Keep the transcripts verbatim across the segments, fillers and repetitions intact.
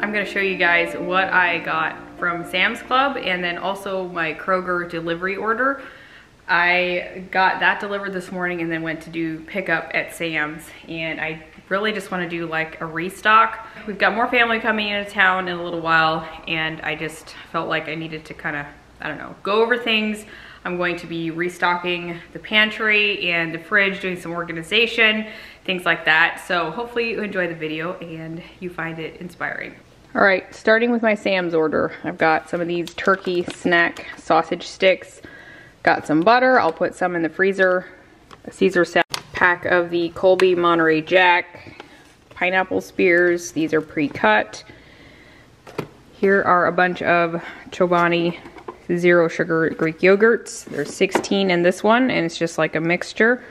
I'm gonna show you guys what I got from Sam's Club and then also my Kroger delivery order. I got that delivered this morning and then went to do pickup at Sam's, and I really just want to do like a restock. We've got more family coming into town in a little while, and I just felt like I needed to kind of, I don't know, go over things. I'm going to be restocking the pantry and the fridge, doing some organization, things like that. So hopefully you enjoy the video and you find it inspiring. All right, starting with my Sam's order. I've got some of these turkey snack sausage sticks. Got some butter. I'll put some in the freezer. A Caesar salad. Pack of the Colby Monterey Jack. Pineapple spears. These are pre-cut. Here are a bunch of Chobani zero sugar Greek yogurts. There's sixteen in this one, and it's just like a mixture.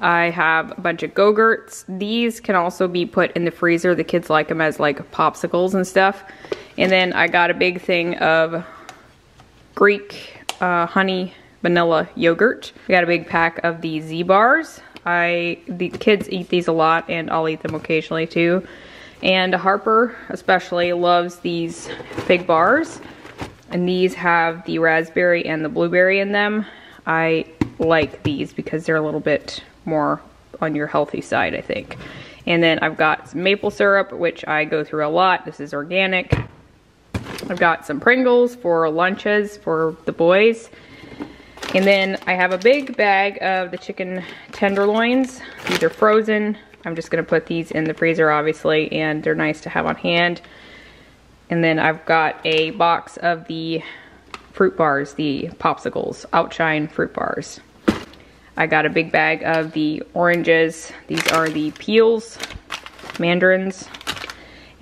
I have a bunch of Go-Gurts. These can also be put in the freezer. The kids like them as like popsicles and stuff. And then I got a big thing of Greek uh, honey vanilla yogurt. I got a big pack of the Z-Bars. I the kids eat these a lot, and I'll eat them occasionally too. And Harper especially loves these fig bars. And these have the raspberry and the blueberry in them. I like these because they're a little bit more on your healthy side, I think. And then I've got some maple syrup, which I go through a lot. This is organic. I've got some Pringles for lunches for the boys. And then I have a big bag of the chicken tenderloins. These are frozen. I'm just gonna put these in the freezer, obviously, and they're nice to have on hand. And then I've got a box of the fruit bars, the popsicles, Outshine fruit bars. I got a big bag of the oranges. These are the peels, mandarins,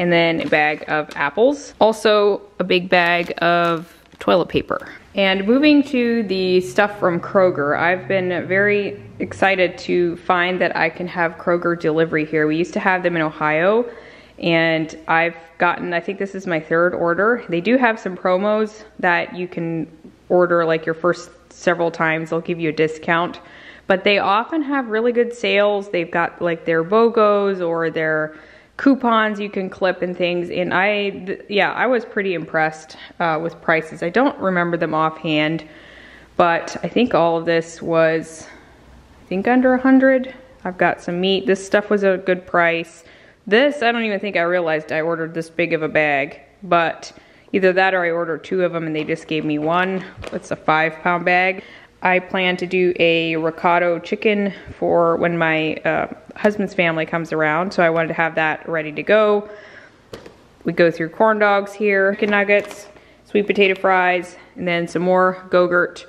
and then a bag of apples. Also a big bag of toilet paper. And moving to the stuff from Kroger, I've been very excited to find that I can have Kroger delivery here. We used to have them in Ohio, and I've gotten, I think this is my third order. They do have some promos that you can order like your first several times, they'll give you a discount. But they often have really good sales. They've got like their BOGOs or their coupons you can clip and things. And I, th yeah, I was pretty impressed uh, with prices. I don't remember them offhand, but I think all of this was, I think under a hundred. I've got some meat. This stuff was a good price. This, I don't even think I realized I ordered this big of a bag, but either that or I ordered two of them and they just gave me one. It's a five pound bag. I plan to do a ricotta chicken for when my uh, husband's family comes around, so I wanted to have that ready to go. We go through corn dogs here, chicken nuggets, sweet potato fries, and then some more Go-Gurt.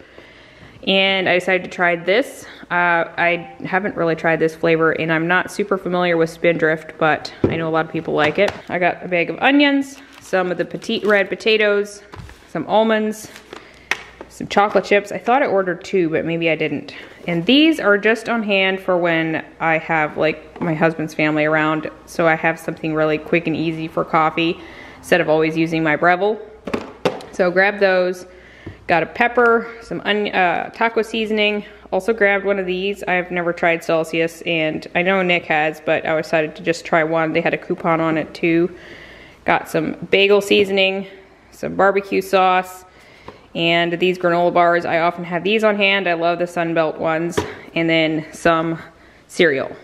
And I decided to try this. Uh, I haven't really tried this flavor, and I'm not super familiar with Spindrift, but I know a lot of people like it. I got a bag of onions, some of the petite red potatoes, some almonds, some chocolate chips. I thought I ordered two, but maybe I didn't. And these are just on hand for when I have like my husband's family around, so I have something really quick and easy for coffee instead of always using my Breville. So grab those. Got a pepper, some onion, uh, taco seasoning. Also grabbed one of these. I've never tried Celsius, and I know Nick has, but I decided to just try one. They had a coupon on it too. Got some bagel seasoning, some barbecue sauce, and these granola bars. I often have these on hand. I love the Sunbelt ones. And then some cereal.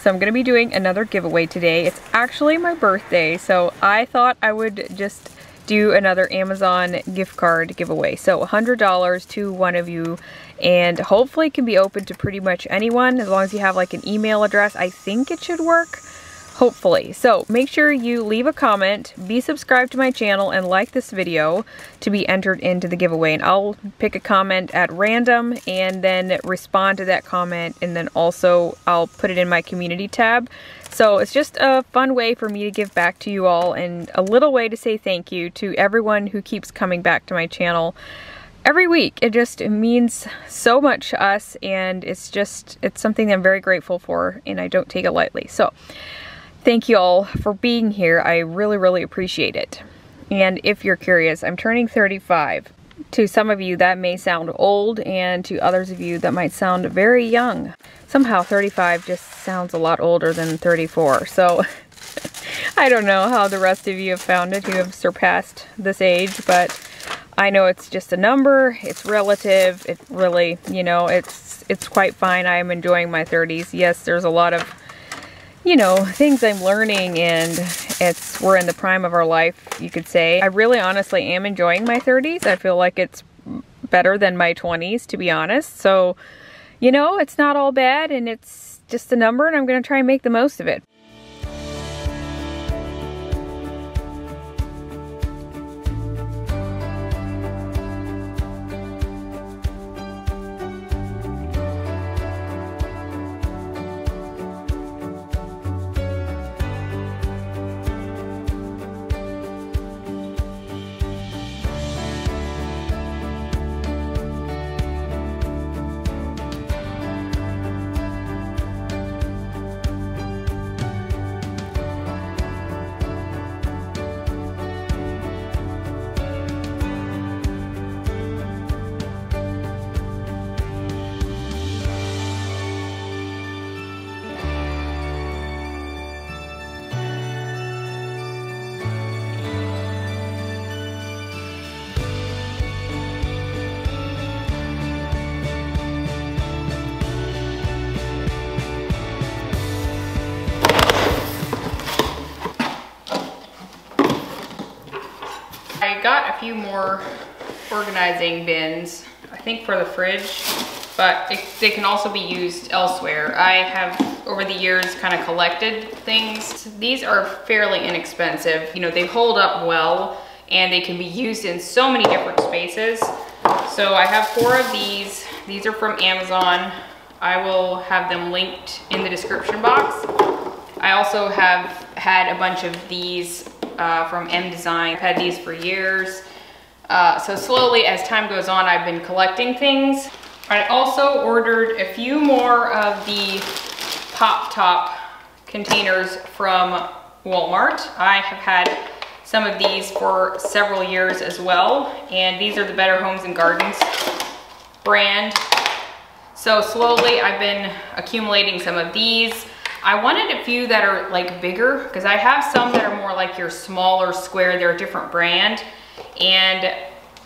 So I'm gonna be doing another giveaway today. It's actually my birthday, so I thought I would just do another Amazon gift card giveaway. So one hundred dollars to one of you, and hopefully it can be open to pretty much anyone as long as you have like an email address. I think it should work, hopefully. So make sure you leave a comment, be subscribed to my channel, and like this video to be entered into the giveaway. And I'll pick a comment at random and then respond to that comment, and then also I'll put it in my community tab. So it's just a fun way for me to give back to you all, and a little way to say thank you to everyone who keeps coming back to my channel every week. It just it means so much to us, and it's just, it's something that I'm very grateful for, and I don't take it lightly. So thank you all for being here. I really, really appreciate it. And if you're curious, I'm turning thirty-five. To some of you that may sound old, and to others of you that might sound very young. Somehow thirty-five just sounds a lot older than thirty-four, so I don't know how the rest of you have found it who have surpassed this age, but I know it's just a number, it's relative, it really, you know, it's it's quite fine. I am enjoying my thirties. Yes, there's a lot of, you know, things I'm learning, and it's we're in the prime of our life, you could say. I really honestly am enjoying my thirties. I feel like it's better than my twenties, to be honest. So, you know, it's not all bad, and it's just a number, and I'm going to try and make the most of it. Got a few more organizing bins, I think, for the fridge, but it, they can also be used elsewhere. I have over the years kind of collected things. These are fairly inexpensive. You know, they hold up well, and they can be used in so many different spaces. So I have four of these. These are from Amazon. I will have them linked in the description box. I also have had a bunch of these Uh, from M Design. I've had these for years. Uh, so slowly, as time goes on, I've been collecting things. I also ordered a few more of the pop top containers from Walmart. I have had some of these for several years as well, and these are the Better Homes and Gardens brand. So slowly, I've been accumulating some of these. I wanted a few that are like bigger, because I have some that are more like your smaller square. They're a different brand, and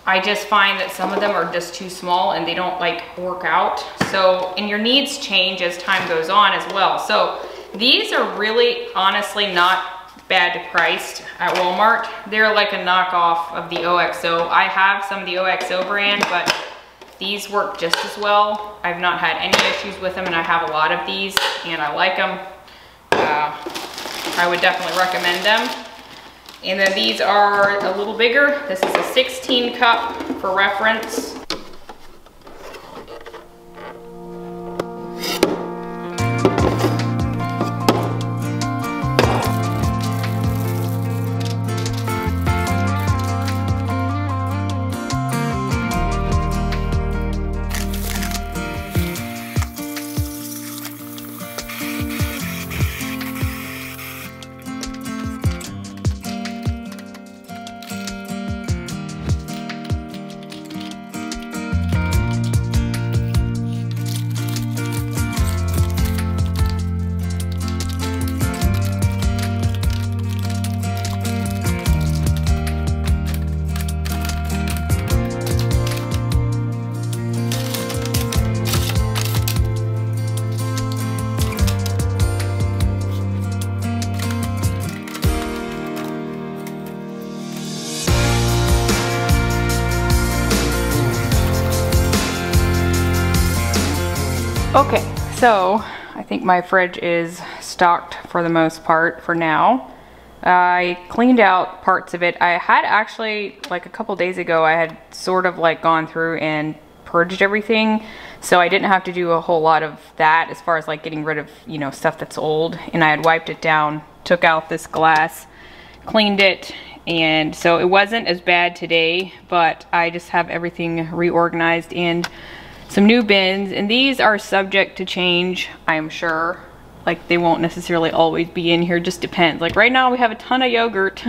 I just find that some of them are just too small and they don't like work out. So, and your needs change as time goes on as well. So these are really honestly not bad priced at Walmart. They're like a knockoff of the O X O. I have some of the O X O brand, but these work just as well. I've not had any issues with them, and I have a lot of these, and I like them. Uh, I would definitely recommend them. And then these are a little bigger. This is a sixteen cup for reference. Okay, so I think my fridge is stocked for the most part for now. I cleaned out parts of it. I had actually, like a couple days ago, I had sort of like gone through and purged everything. So I didn't have to do a whole lot of that as far as like getting rid of, you know, stuff that's old. And I had wiped it down, took out this glass, cleaned it. And so it wasn't as bad today, but I just have everything reorganized and some new bins, and these are subject to change, I'm sure. Like, they won't necessarily always be in here, just depends. Like right now we have a ton of yogurt,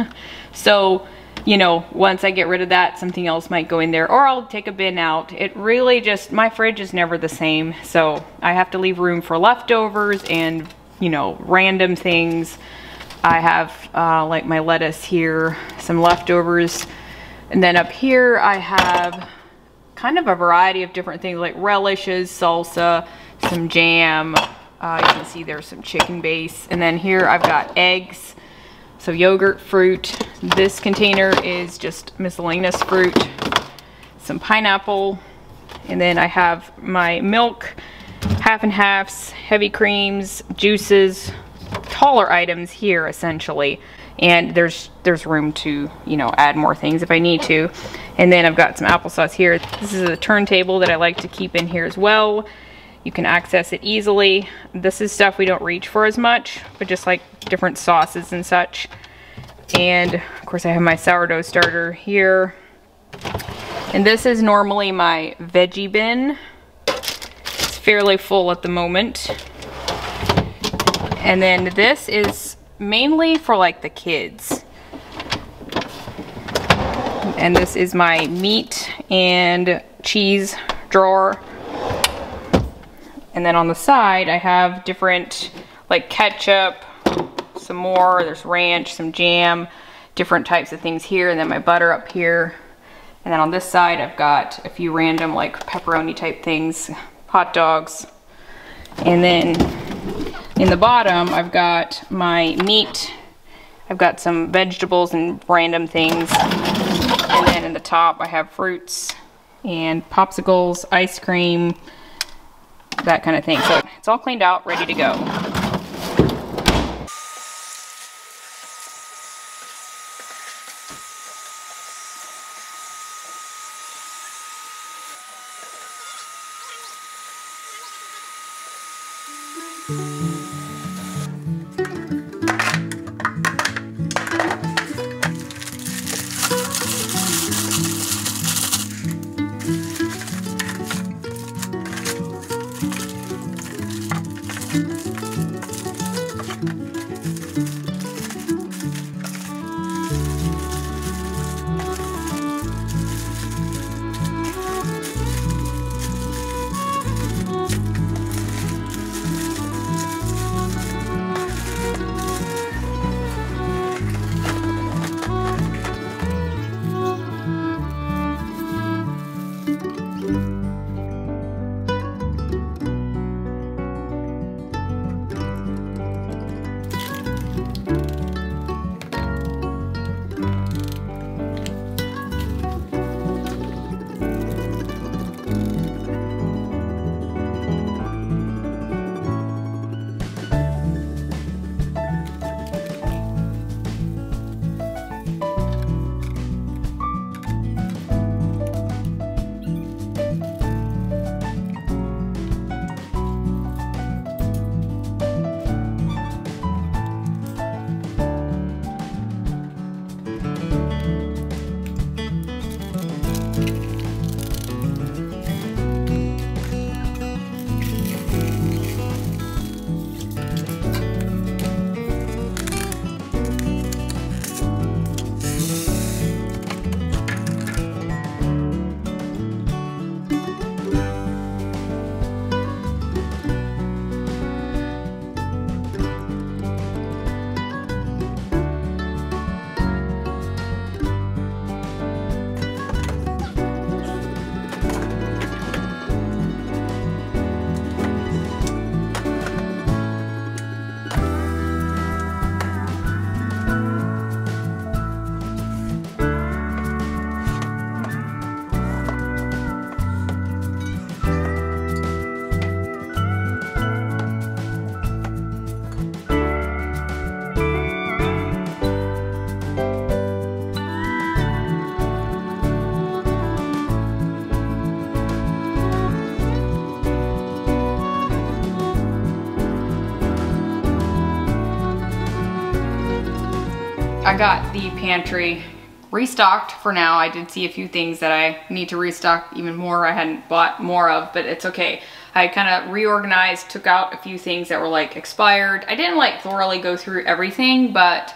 so, you know, once I get rid of that, something else might go in there, or I'll take a bin out. It really just, my fridge is never the same, so I have to leave room for leftovers and, you know, random things. I have uh, like my lettuce here, some leftovers. And then up here I have kind of a variety of different things like relishes, salsa, some jam. Uh, you can see there's some chicken base. And then here I've got eggs, so yogurt, fruit. This container is just miscellaneous fruit, some pineapple. And then I have my milk, half and halves, heavy creams, juices, taller items here essentially. And there's there's room to, you know, add more things if I need to. And then I've got some applesauce here. This is a turntable that I like to keep in here as well. You can access it easily. This is stuff we don't reach for as much, but just like different sauces and such. And of course I have my sourdough starter here. And this is normally my veggie bin. It's fairly full at the moment. And then this is mainly for like the kids. And this is my meat and cheese drawer. And then on the side I have different like ketchup, some more, there's ranch, some jam, different types of things here, and then my butter up here. And then on this side I've got a few random like pepperoni type things, hot dogs. And then in the bottom I've got my meat, I've got some vegetables and random things. And then in the top I have fruits and popsicles, ice cream, that kind of thing. So it's all cleaned out, ready to go. I got the pantry restocked for now. I did see a few things that I need to restock even more. I hadn't bought more of, but it's okay. I kind of reorganized, took out a few things that were like expired. I didn't like thoroughly go through everything, but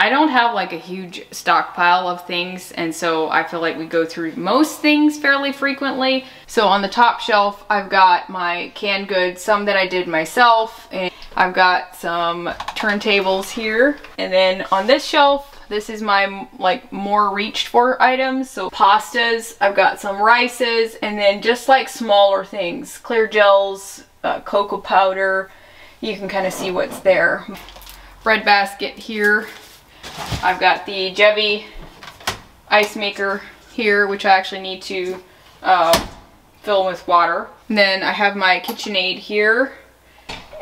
I don't have like a huge stockpile of things, and so I feel like we go through most things fairly frequently. So on the top shelf, I've got my canned goods, some that I did myself, and I've got some turntables here. And then on this shelf, this is my like more reached for items. So pastas, I've got some rices, and then just like smaller things, clear gels, uh, cocoa powder. You can kind of see what's there. Bread basket here. I've got the Jevi ice maker here, which I actually need to uh, fill with water. And then I have my KitchenAid here.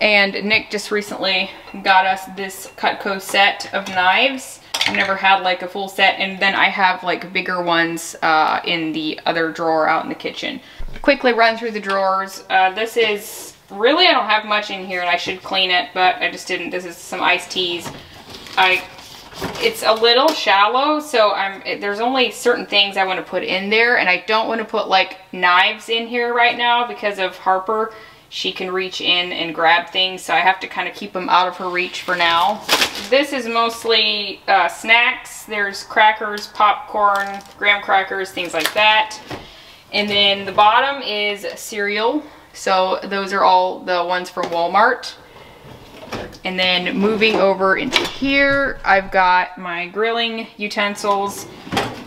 And Nick just recently got us this Cutco set of knives. I've never had like a full set, and then I have like bigger ones uh, in the other drawer out in the kitchen. Quickly run through the drawers. Uh, this is really, I don't have much in here, and I should clean it, but I just didn't. This is some iced teas. I, it's a little shallow, so I'm there's only certain things I want to put in there, and I don't want to put like knives in here right now because of Harper. She can reach in and grab things, so I have to kind of keep them out of her reach for now. This is mostly uh, snacks. There's crackers, popcorn, graham crackers, things like that. And then the bottom is cereal. So those are all the ones from Walmart. And then moving over into here, I've got my grilling utensils.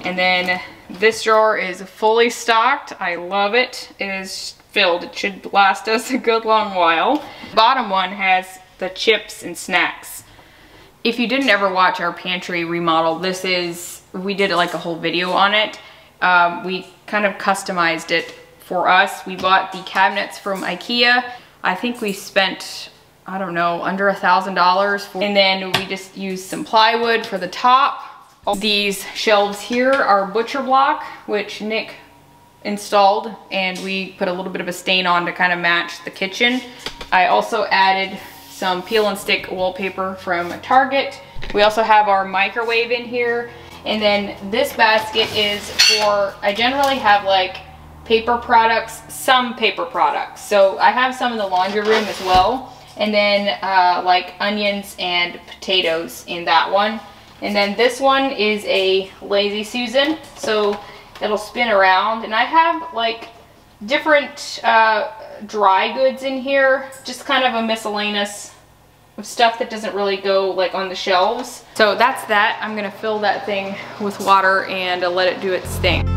And then this drawer is fully stocked. I love it. It is filled. It should last us a good long while. Bottom one has the chips and snacks. If you didn't ever watch our pantry remodel, this is, we did like a whole video on it. Um, we kind of customized it for us. We bought the cabinets from Ikea. I think we spent, I don't know, under a thousand dollars. And then we just used some plywood for the top. All these shelves here are butcher block, which Nick installed, and we put a little bit of a stain on to kind of match the kitchen. I also added some peel and stick wallpaper from Target. We also have our microwave in here. And then this basket is for, I generally have like paper products, some paper products. So I have some in the laundry room as well. And then uh, like onions and potatoes in that one. And then this one is a Lazy Susan. So it'll spin around, and I have like different uh, dry goods in here, just kind of a miscellaneous of stuff that doesn't really go like on the shelves. So that's that. I'm gonna fill that thing with water and uh, let it do its thing.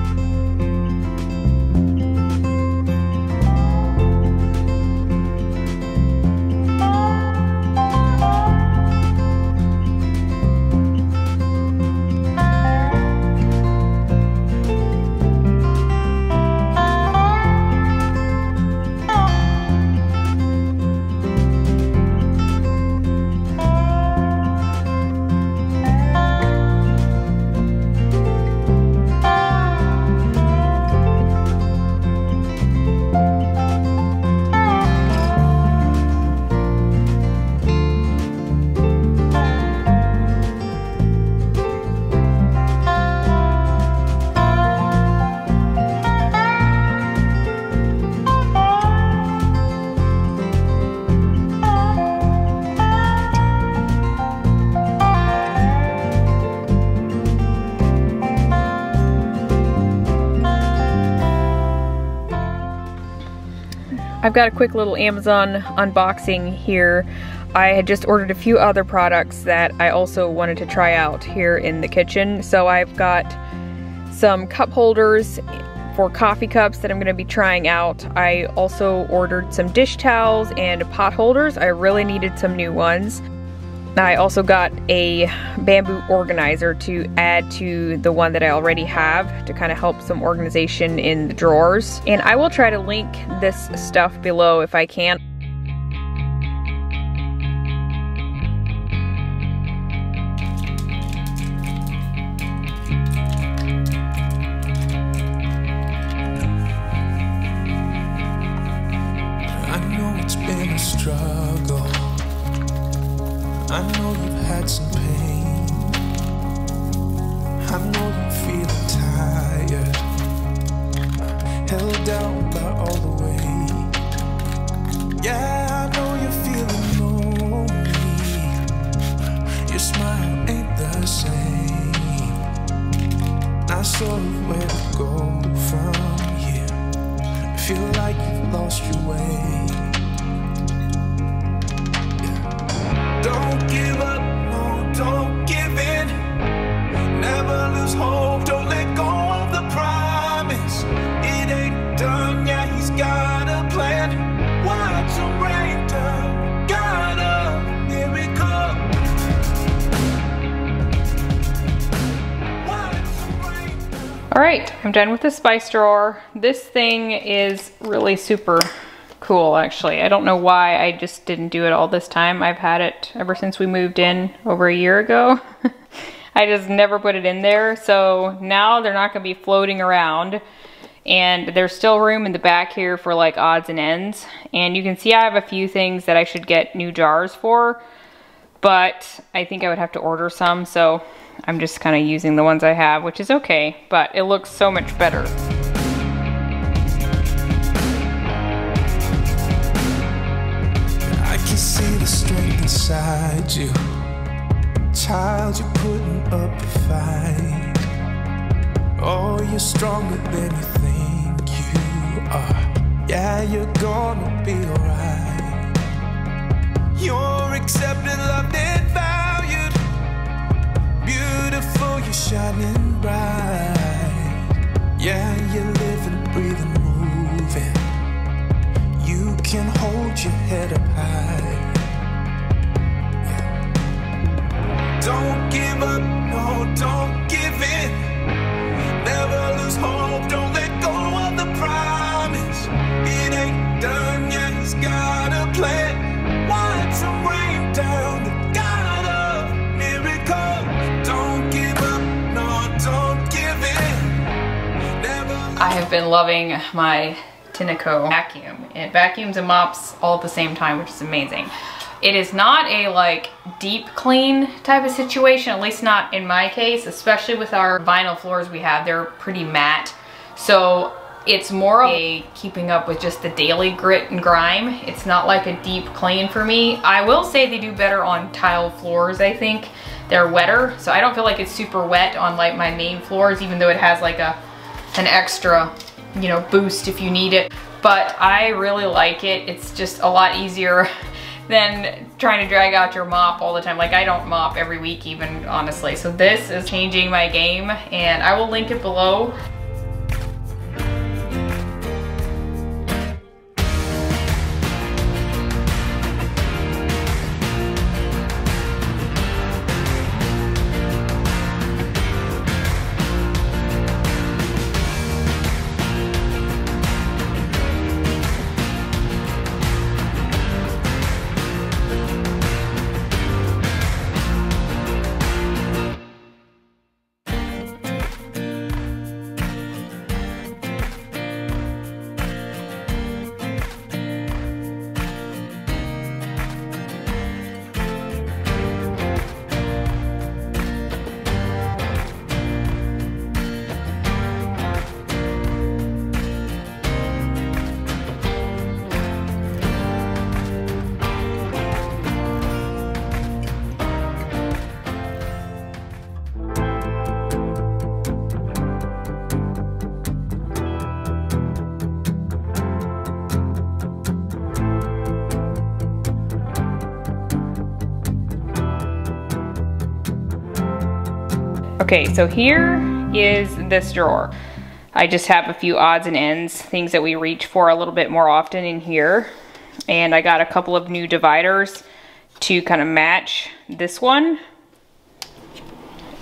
I've got a quick little Amazon unboxing here. I had just ordered a few other products that I also wanted to try out here in the kitchen. So I've got some cup holders for coffee cups that I'm gonna be trying out. I also ordered some dish towels and pot holders. I really needed some new ones. I also got a bamboo organizer to add to the one that I already have to kind of help some organization in the drawers. And I will try to link this stuff below if I can. I know it's been a struggle. I know you've had some pain. I know you're feeling tired, held down by all the weight. Yeah, the same. I saw where to go from here. I feel like you've lost your way. Yeah. Don't give up, no, don't give in. Never lose hope, don't let go of the promise. It ain't done, yeah, he's got a plan. Watch him rain down. All right, I'm done with the spice drawer. This thing is really super cool, actually. I don't know why I just didn't do it all this time. I've had it ever since we moved in over a year ago. I just never put it in there. So now they're not gonna be floating around, and there's still room in the back here for like odds and ends. And you can see I have a few things that I should get new jars for, but I think I would have to order some. So I'm just kind of using the ones I have, which is okay, but it looks so much better. I can see the strength inside you. Child, you're putting up a fight. Oh, you're stronger than you think you are. Yeah, you're gonna be alright. You're accepted, loved, and valued. Beautiful, you're shining bright. Yeah, you're living, breathing, moving. You can hold your head up high. Yeah. Don't give up, no, don't give in. Never lose hope, don't let go of the promise. It ain't done yet, he's got a plan. Watch him rain down the I have been loving my Tineco vacuum. It vacuums and mops all at the same time, which is amazing. It is not a like deep clean type of situation, at least not in my case, especially with our vinyl floors we have. They're pretty matte. So it's more of a keeping up with just the daily grit and grime. It's not like a deep clean for me. I will say they do better on tile floors, I think. They're wetter, so I don't feel like it's super wet on like my main floors, even though it has like a an extra, you know, boost if you need it. But I really like it. It's just a lot easier than trying to drag out your mop all the time. Like I don't mop every week even, honestly. So this is changing my game, and I will link it below. Okay, so here is this drawer. I just have a few odds and ends, things that we reach for a little bit more often in here. And I got a couple of new dividers to kind of match this one.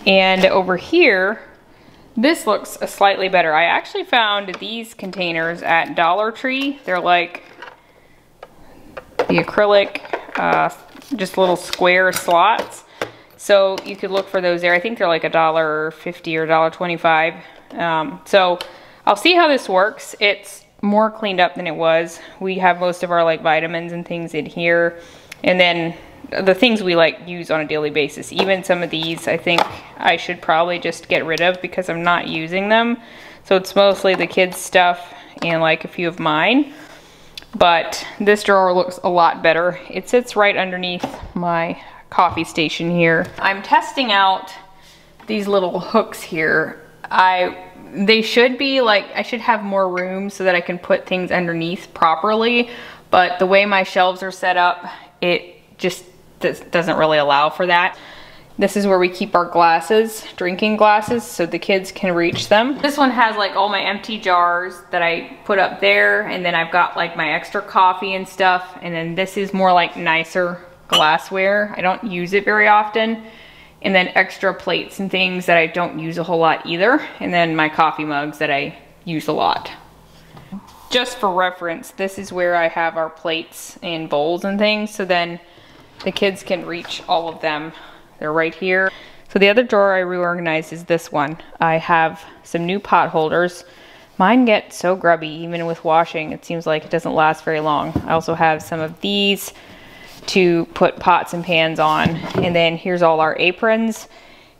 And over here, this looks slightly better. I actually found these containers at Dollar Tree. They're like the acrylic, uh, just little square slots. So you could look for those there. I think they're like a dollar fifty or a dollar twenty-five. Um, so I'll see how this works. It's more cleaned up than it was. We have most of our like vitamins and things in here, and then the things we like use on a daily basis. Even some of these, I think I should probably just get rid of because I'm not using them. So it's mostly the kids' stuff and like a few of mine. But this drawer looks a lot better. It sits right underneath my coffee station here. I'm testing out these little hooks here. I they should be like, I should have more room so that I can put things underneath properly, but the way my shelves are set up, it just doesn't really allow for that. This is where we keep our glasses, drinking glasses, so the kids can reach them. This one has like all my empty jars that I put up there, and then I've got like my extra coffee and stuff, and then this is more like nicer glassware. I don't use it very often. And then extra plates and things that I don't use a whole lot either. And then my coffee mugs that I use a lot. Just for reference, this is where I have our plates and bowls and things, so then the kids can reach all of them. They're right here. So the other drawer I reorganized is this one. I have some new pot holders. Mine get so grubby, even with washing, it seems like it doesn't last very long. I also have some of these to put pots and pans on. And then here's all our aprons.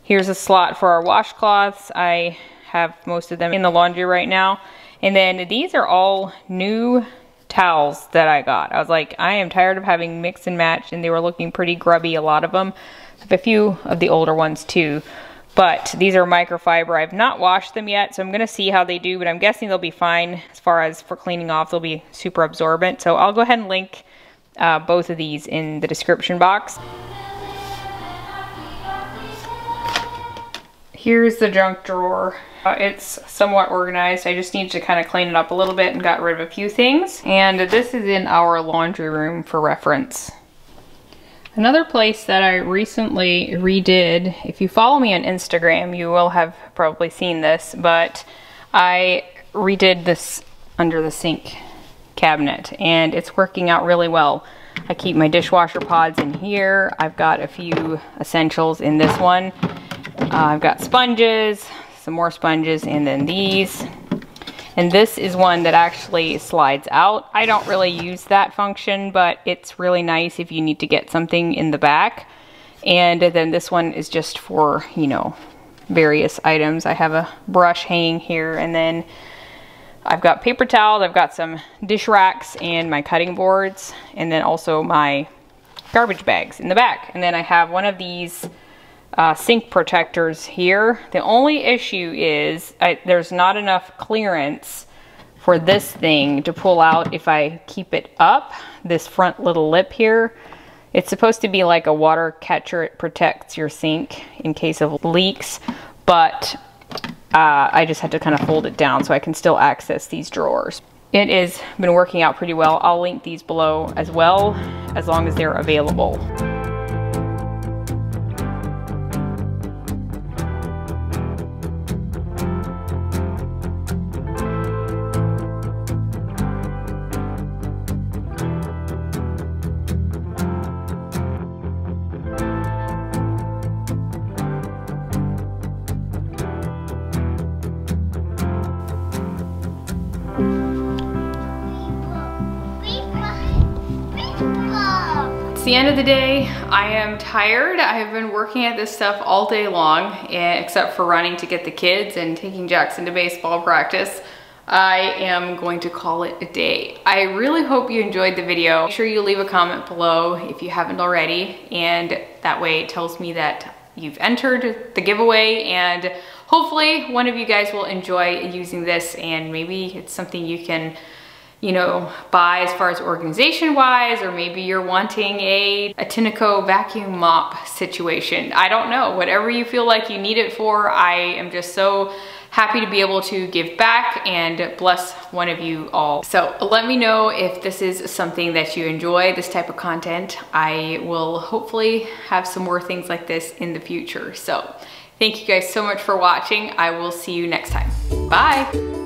Here's a slot for our washcloths. I have most of them in the laundry right now. And then these are all new towels that I got. I was like, I am tired of having mix and match, and they were looking pretty grubby, a lot of them. I have a few of the older ones too, but these are microfiber. I've not washed them yet, so I'm gonna see how they do, but I'm guessing they'll be fine as far as for cleaning off. They'll be super absorbent. So I'll go ahead and link uh, both of these in the description box. Here's the junk drawer. Uh, it's somewhat organized. I just need to kind of clean it up a little bit and got rid of a few things. And this is in our laundry room for reference. Another place that I recently redid, if you follow me on Instagram, you will have probably seen this, but I redid this under the sink cabinet, and it's working out really well. I keep my dishwasher pods in here. I've got a few essentials in this one. Uh, I've got sponges, some more sponges, and then these. And this is one that actually slides out. I don't really use that function, but it's really nice if you need to get something in the back. And then this one is just for, you know, various items. I have a brush hanging here, and then I've got paper towels, I've got some dish racks and my cutting boards, and then also my garbage bags in the back. And then I have one of these Uh, sink protectors here. The only issue is I, there's not enough clearance for this thing to pull out if I keep it up. This front little lip here, it's supposed to be like a water catcher. It protects your sink in case of leaks, but uh, I just had to kind of fold it down so I can still access these drawers. It has been working out pretty well. I'll link these below as well, as long as they're available. The end of the day, I am tired. I have been working at this stuff all day long, except for running to get the kids and taking Jackson to baseball practice. I am going to call it a day. I really hope you enjoyed the video. Make sure you leave a comment below if you haven't already, and that way it tells me that you've entered the giveaway, and hopefully one of you guys will enjoy using this, and maybe it's something you can, you know, buy as far as organization wise, or maybe you're wanting a, a Tineco vacuum mop situation. I don't know, whatever you feel like you need it for. I am just so happy to be able to give back and bless one of you all. So let me know if this is something that you enjoy, this type of content. I will hopefully have some more things like this in the future. So thank you guys so much for watching. I will see you next time. Bye.